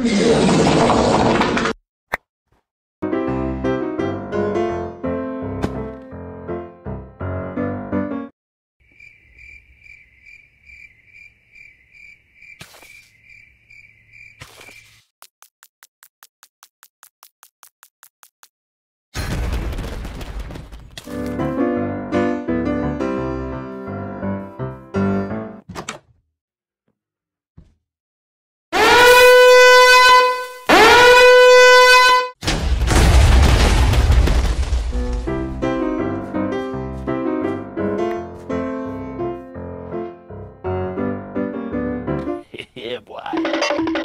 Yeah, boy.